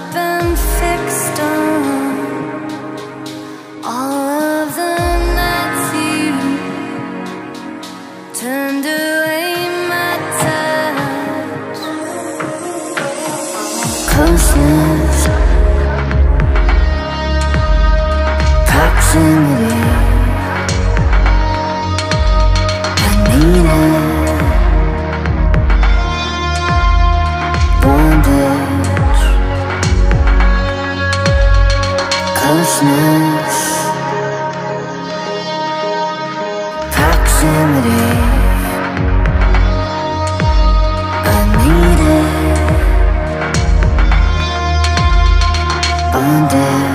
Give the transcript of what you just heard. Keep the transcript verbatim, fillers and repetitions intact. I've been fixed on all of the nights you turned away my touch. Closeness, proximity, I need it. Bondage, closeness, proximity, I need it. Bondage.